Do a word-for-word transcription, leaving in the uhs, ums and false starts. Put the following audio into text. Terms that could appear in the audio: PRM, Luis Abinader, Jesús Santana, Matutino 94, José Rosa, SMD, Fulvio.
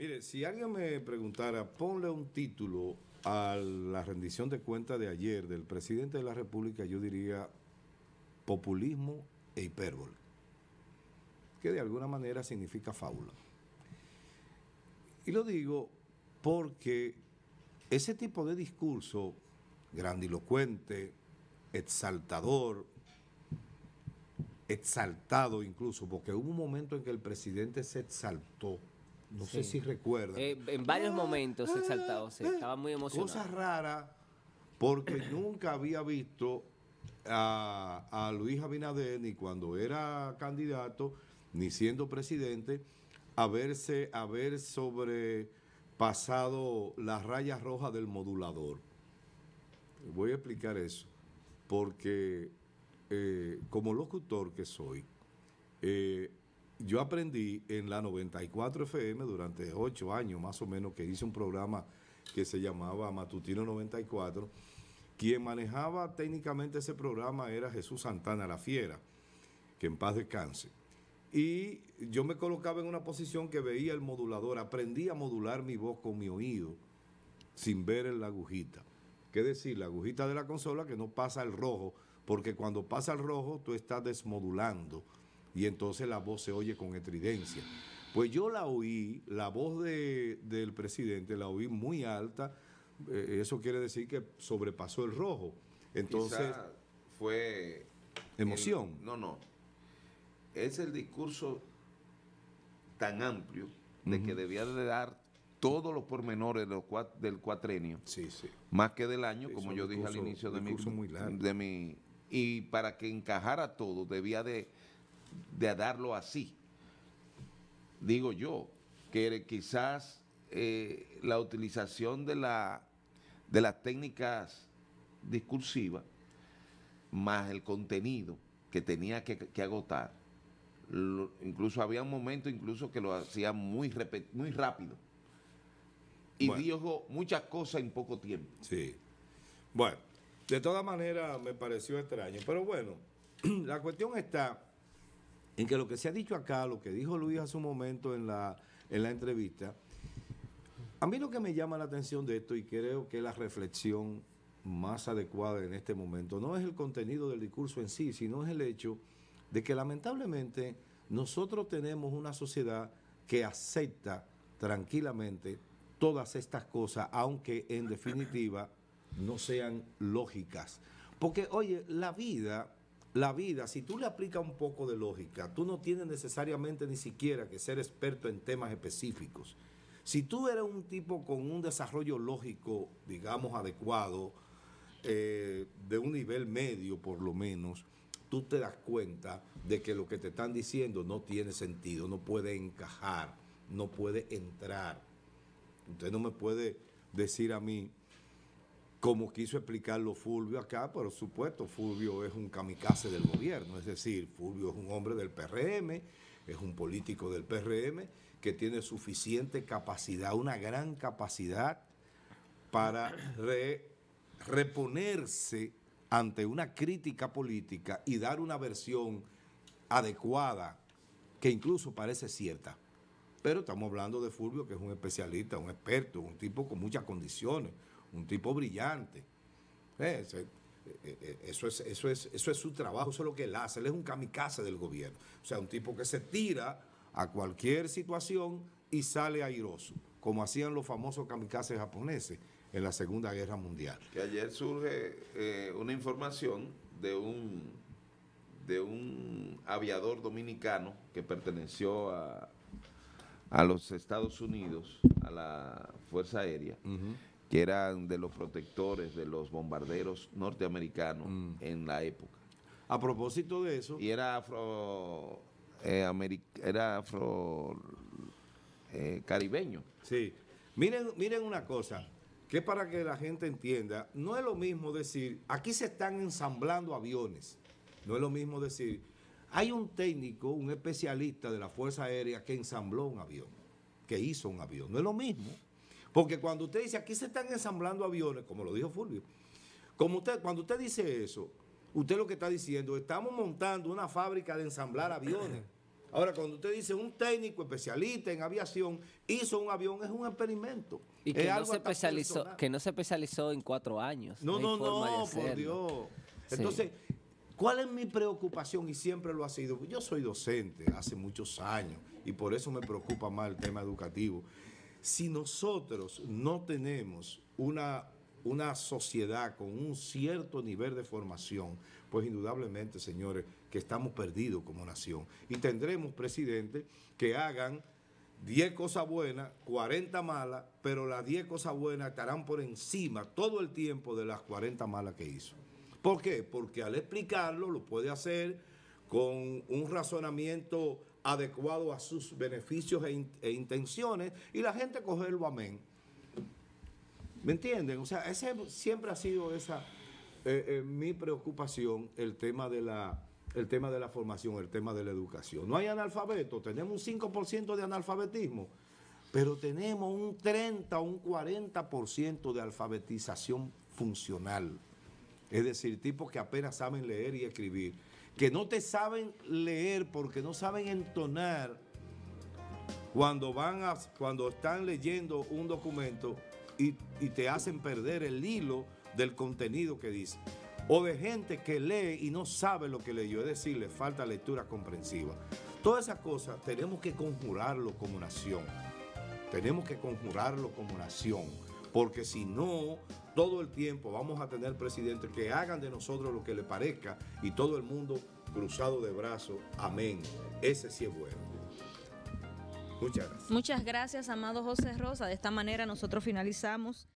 Mire, si alguien me preguntara, ponle un título a la rendición de cuentas de ayer del presidente de la República, yo diría populismo e hipérbole, que de alguna manera significa fábula. Y lo digo porque ese tipo de discurso grandilocuente, exaltador, exaltado incluso, porque hubo un momento en que el presidente se exaltó, no sí. sé si recuerdan. Eh, en varios ah, momentos se exaltó, eh, sí, estaba muy emocionado. Cosas raras, porque nunca había visto a, a Luis Abinader, ni cuando era candidato, ni siendo presidente, haberse, haber sobrepasado las rayas rojas del modulador. Voy a explicar eso, porque... Eh, como locutor que soy, eh, yo aprendí en la noventa y cuatro F M durante ocho años más o menos, que hice un programa que se llamaba Matutino noventa y cuatro. Quien manejaba técnicamente ese programa era Jesús Santana, la fiera, que en paz descanse. Y yo me colocaba en una posición que veía el modulador, aprendí a modular mi voz con mi oído sin ver en la agujita. ¿Qué decir? La agujita de la consola que no pasa el rojo, porque cuando pasa el rojo tú estás desmodulando y entonces la voz se oye con estridencia. Pues yo la oí, la voz de, del presidente la oí muy alta, eh, eso quiere decir que sobrepasó el rojo. Entonces quizá fue... Emoción. El, no, no. Es el discurso tan amplio de uh-huh. que debía de dar todos los pormenores de los cuat, del cuatrenio, sí, sí. más que del año, sí, como yo discurso, dije al inicio de mi... Muy largo. de mi Y para que encajara todo, debía de, de darlo así. Digo yo, que quizás eh, la utilización de, la, de las técnicas discursivas, más el contenido que tenía que, que agotar, lo, incluso había un momento incluso que lo hacía muy, muy rápido. Y bueno, dijo muchas cosas en poco tiempo. Sí. Bueno. De todas maneras, me pareció extraño. Pero bueno, la cuestión está en que lo que se ha dicho acá, lo que dijo Luis hace un momento en la, en la entrevista, a mí lo que me llama la atención de esto, y creo que la reflexión más adecuada en este momento, no es el contenido del discurso en sí, sino es el hecho de que lamentablemente nosotros tenemos una sociedad que acepta tranquilamente todas estas cosas, aunque en definitiva no sean lógicas. Porque, oye, la vida, la vida, si tú le aplicas un poco de lógica, tú no tienes necesariamente ni siquiera que ser experto en temas específicos. Si tú eres un tipo con un desarrollo lógico, digamos, adecuado, eh, de un nivel medio por lo menos, tú te das cuenta de que lo que te están diciendo no tiene sentido, no puede encajar, no puede entrar. Usted no me puede decir a mí, como quiso explicarlo Fulvio acá, por supuesto, Fulvio es un kamikaze del gobierno, es decir, Fulvio es un hombre del P R M, es un político del P R M que tiene suficiente capacidad, una gran capacidad para re, reponerse ante una crítica política y dar una versión adecuada que incluso parece cierta. Pero estamos hablando de Fulvio, que es un especialista, un experto, un tipo con muchas condiciones, un tipo brillante. Eso es, eso es, eso es su trabajo, eso es lo que él hace. Él es un kamikaze del gobierno. O sea, un tipo que se tira a cualquier situación y sale airoso, como hacían los famosos kamikazes japoneses en la Segunda Guerra Mundial. Que ayer surge eh, una información de un, de un aviador dominicano que perteneció a, a los Estados Unidos, a la Fuerza Aérea, uh-huh. que eran de los protectores de los bombarderos norteamericanos mm. en la época. A propósito de eso... Y era afro... Eh, americ- era afro... Eh, caribeño. Sí. Miren, miren una cosa, que para que la gente entienda, no es lo mismo decir, aquí se están ensamblando aviones, no es lo mismo decir, hay un técnico, un especialista de la Fuerza Aérea que ensambló un avión, que hizo un avión, no es lo mismo. Porque cuando usted dice, aquí se están ensamblando aviones, como lo dijo Fulvio, como usted, cuando usted dice eso, usted lo que está diciendo, estamos montando una fábrica de ensamblar aviones. Ahora, cuando usted dice un técnico especialista en aviación hizo un avión, es un experimento. Y que, es no, algo se especializó, que no se especializó en cuatro años. No, no, no, no por Dios. Entonces, sí. ¿Cuál es mi preocupación? Y siempre lo ha sido. Yo soy docente hace muchos años y por eso me preocupa más el tema educativo. Si nosotros no tenemos una... una sociedad con un cierto nivel de formación, pues indudablemente, señores, que estamos perdidos como nación. Y tendremos presidentes que hagan diez cosas buenas, cuarenta malas, pero las diez cosas buenas estarán por encima todo el tiempo de las cuarenta malas que hizo. ¿Por qué? Porque al explicarlo lo puede hacer con un razonamiento adecuado a sus beneficios e, in- e intenciones y la gente cogerlo amén. ¿Me entienden? O sea, ese siempre ha sido esa eh, eh, mi preocupación, el tema de la el tema de la formación, el tema de la educación. No hay analfabetos, tenemos un cinco por ciento de analfabetismo, pero tenemos un treinta o un cuarenta por ciento de alfabetización funcional. Es decir, tipos que apenas saben leer y escribir, que no te saben leer porque no saben entonar cuando van a, cuando están leyendo un documento. Y, y te hacen perder el hilo del contenido que dice. O de gente que lee y no sabe lo que leyó, es decir, le falta lectura comprensiva. Todas esas cosas tenemos que conjurarlo como nación. Tenemos que conjurarlo como nación. Porque si no, todo el tiempo vamos a tener presidentes que hagan de nosotros lo que le parezca y todo el mundo cruzado de brazos. Amén. Ese sí es bueno. Muchas gracias. Muchas gracias, amado José Rosa. De esta manera nosotros finalizamos.